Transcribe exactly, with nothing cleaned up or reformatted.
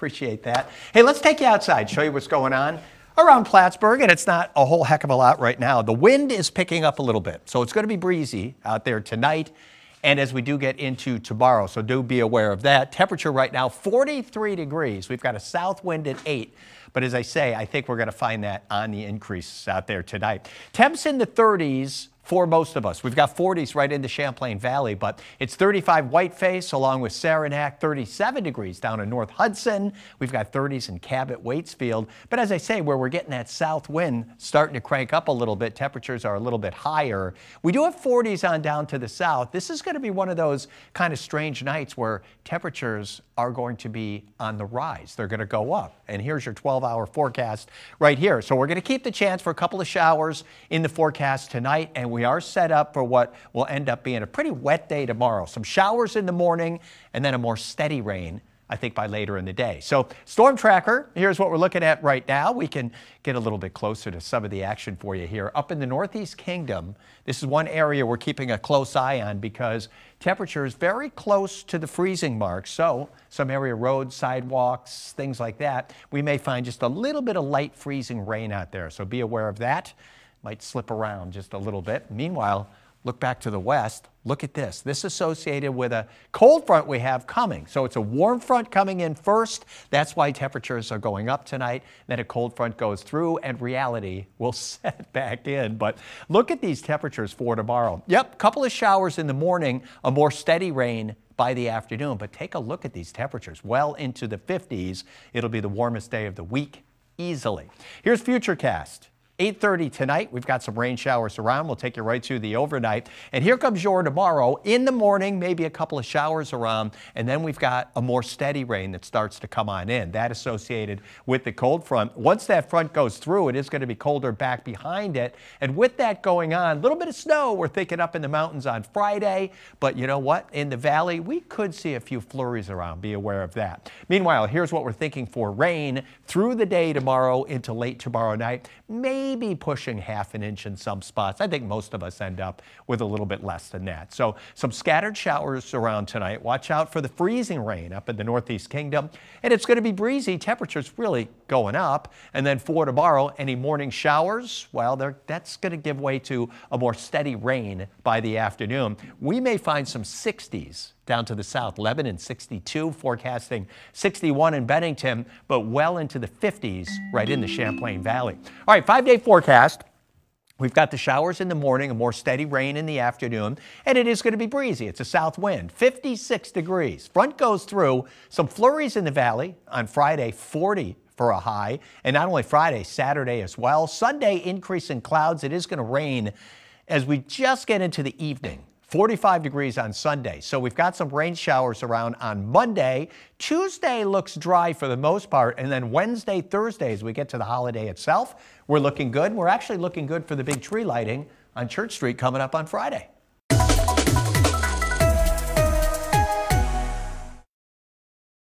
Appreciate that. Hey, let's take you outside, show you what's going on around Plattsburgh, and it's not a whole heck of a lot right now. The wind is picking up a little bit, so it's going to be breezy out there tonight and as we do get into tomorrow, so do be aware of that. Temperature right now, forty-three degrees. We've got a south wind at eight, but as I say, I think we're going to find that on the increase out there tonight. Temps in the thirties. For most of us, we've got forties right into Champlain Valley, but it's thirty-five Whiteface along with Saranac, thirty-seven degrees down in North Hudson. We've got thirties in Cabot, Waitsfield. But as I say, where we're getting that south wind starting to crank up a little bit, temperatures are a little bit higher. We do have forties on down to the south. This is going to be one of those kind of strange nights where temperatures are going to be on the rise. They're going to go up. And here's your twelve hour forecast right here. So we're going to keep the chance for a couple of showers in the forecast tonight, and we We are set up for what will end up being a pretty wet day tomorrow. Some showers in the morning and then a more steady rain, I think, by later in the day. So storm tracker, here's what we're looking at right now. We can get a little bit closer to some of the action for you here. Up in the Northeast Kingdom, this is one area we're keeping a close eye on because temperatures very close to the freezing mark. So some area roads, sidewalks, things like that, we may find just a little bit of light freezing rain out there. So be aware of that. Might slip around just a little bit. Meanwhile, look back to the west. Look at this. This is associated with a cold front we have coming. So it's a warm front coming in first. That's why temperatures are going up tonight. Then a cold front goes through and reality will set back in. But look at these temperatures for tomorrow. Yep, couple of showers in the morning, a more steady rain by the afternoon. But take a look at these temperatures. Well into the fifties. It'll be the warmest day of the week easily. Here's Futurecast. eight thirty tonight. We've got some rain showers around. We'll take you right through the overnight. And here comes your tomorrow. In the morning, maybe a couple of showers around. And then we've got a more steady rain that starts to come on in. That associated with the cold front. Once that front goes through, it is going to be colder back behind it. And with that going on, a little bit of snow we're thinking up in the mountains on Friday. But you know what? In the valley, we could see a few flurries around. Be aware of that. Meanwhile, here's what we're thinking for rain through the day tomorrow into late tomorrow night. Maybe Maybe pushing half an inch in some spots. I think most of us end up with a little bit less than that. So some scattered showers around tonight. Watch out for the freezing rain up in the Northeast Kingdom. And it's going to be breezy. Temperatures really going up. And then for tomorrow, any morning showers, well, that's going to give way to a more steady rain by the afternoon. We may find some sixties. Down to the south, Lebanon sixty-two, forecasting sixty-one in Bennington, but well into the fifties right in the Champlain Valley. All right, five-day forecast. We've got the showers in the morning, a more steady rain in the afternoon, and it is going to be breezy. It's a south wind, fifty-six degrees. Front goes through, some flurries in the valley on Friday, forty for a high, and not only Friday, Saturday as well. Sunday, increase in clouds. It is going to rain as we just get into the evening. forty-five degrees on Sunday. So we've got some rain showers around on Monday. Tuesday looks dry for the most part. And then Wednesday, Thursday, as we get to the holiday itself, we're looking good. We're actually looking good for the big tree lighting on Church Street coming up on Friday.